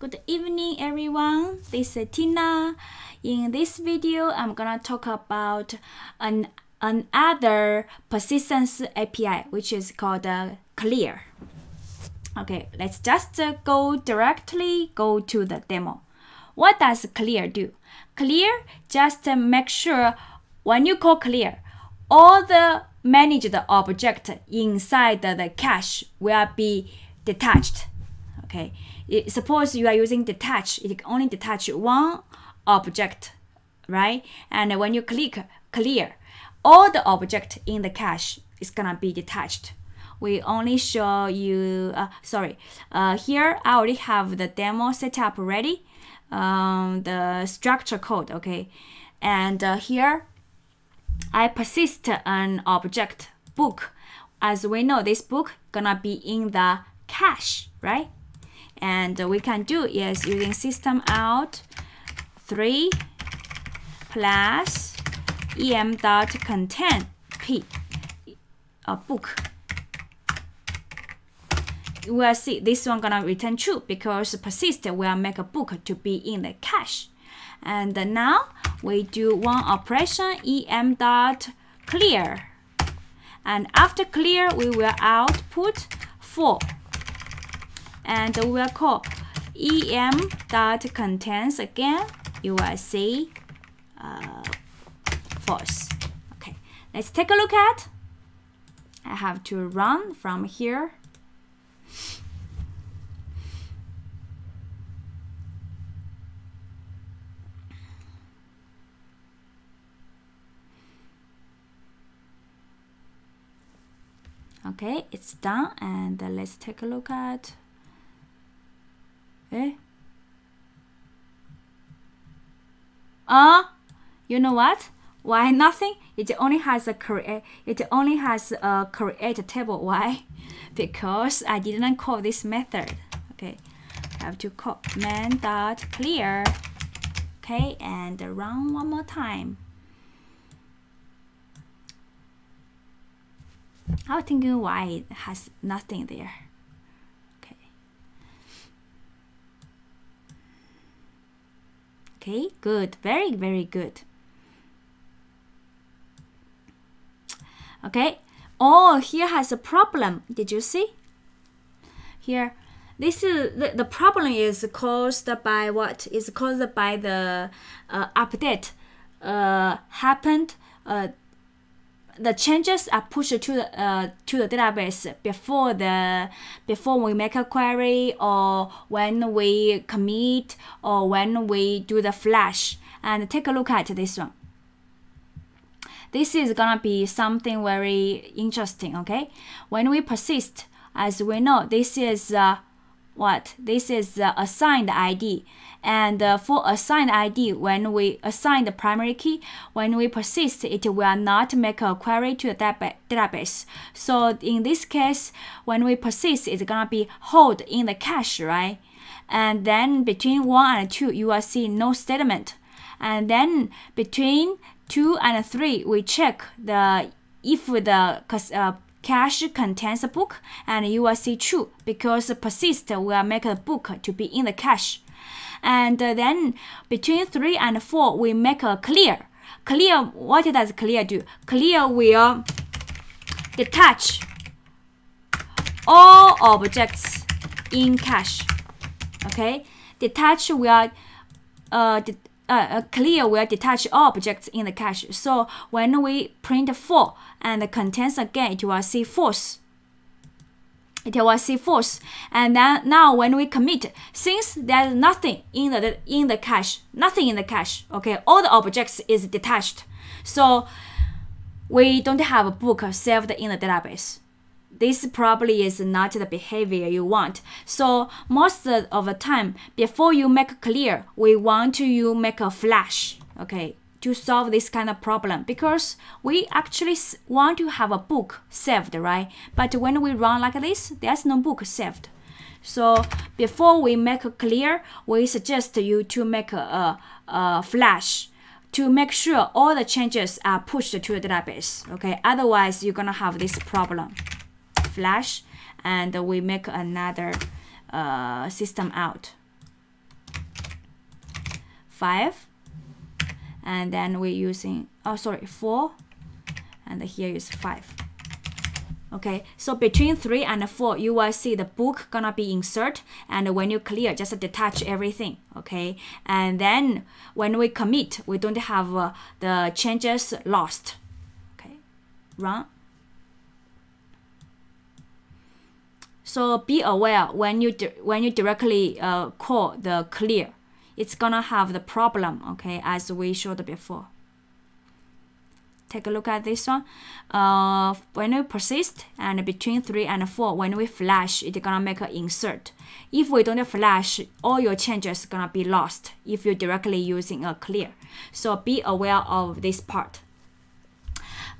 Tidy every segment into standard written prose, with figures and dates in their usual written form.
Good evening everyone, this is Tina. In this video, I'm gonna talk about another persistence API, which is called Clear. Okay, let's just go directly to the demo. What does Clear do? Clear just make sure when you call Clear, all the managed object inside the cache will be detached. Okay, suppose you are using detach, it only detach one object, right? And when you click Clear, all the object in the cache is gonna be detached. We only show you, here I already have the demo set up ready, the structure code, okay? And here I persist an object, book. As we know, this book gonna be in the cache, right? And we can do is using system out 3 plus em.contain_p, a book. We'll see this one gonna return true because persist will make a book to be in the cache. And now we do one operation, em.clear. And after clear, we will output 4. And we will call em.contains again. You will see false. Okay, let's take a look at. I have to run from here. Okay, it's done, and let's take a look at. Eh? You know what? Why nothing? It only has a create. It only has a create table. Why? Because I didn't call this method. Okay, I have to call main.clear. Okay, and run one more time. I was thinking why it has nothing there. Okay. Okay, good. Very, very good. Okay. Oh, here has a problem. Did you see? Here. This is the problem is caused by what? It's caused by the update happened. The changes are pushed to the database before we make a query, or when we commit, or when we do the flash. And take a look at this one. This is gonna be something very interesting, okay? When we persist, as we know, this is what? This is assigned ID. And for assigned ID, when we assign the primary key, when we persist, it will not make a query to the database. So in this case, when we persist, it's gonna be hold in the cache, right? And then between 1 and 2, you will see no statement. And then between 2 and 3, we check the if the cache contains a book, and you will see true because persist will make a book to be in the cache. And then between 3 and 4, we make a clear. Clear, what does clear do? Clear will detach all objects in cache. Okay, detach will clear will detach all objects in the cache. So when we print 4 and the contains again, it will see false. It will see false. And then now when we commit, since there's nothing in the cache, nothing in the cache, okay, all the objects is detached, so we don't have a book saved in the database. This probably is not the behavior you want. So most of the time, before you make clear, we want you make a flash, okay, to solve this kind of problem, because we actually want to have a book saved, right? But when we run like this, there's no book saved. So before we make a clear, we suggest you to make a flash to make sure all the changes are pushed to the database, okay? Otherwise, you're gonna have this problem. Flash, and we make another system out. 5, and then we're using 4, and here is 5. Okay, so between 3 and 4, you will see the book gonna be insert, and when you clear, just detach everything, okay? And then when we commit, we don't have the changes lost, okay? Run. So be aware when you directly call the clear, it's gonna have the problem, okay, as we showed before. Take a look at this one. When we persist and between 3 and 4, when we flash, it's gonna make an insert. If we don't flash, all your changes gonna be lost if you're directly using a clear. So be aware of this part.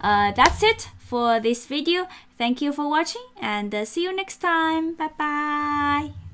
That's it for this video. Thank you for watching and see you next time. Bye bye.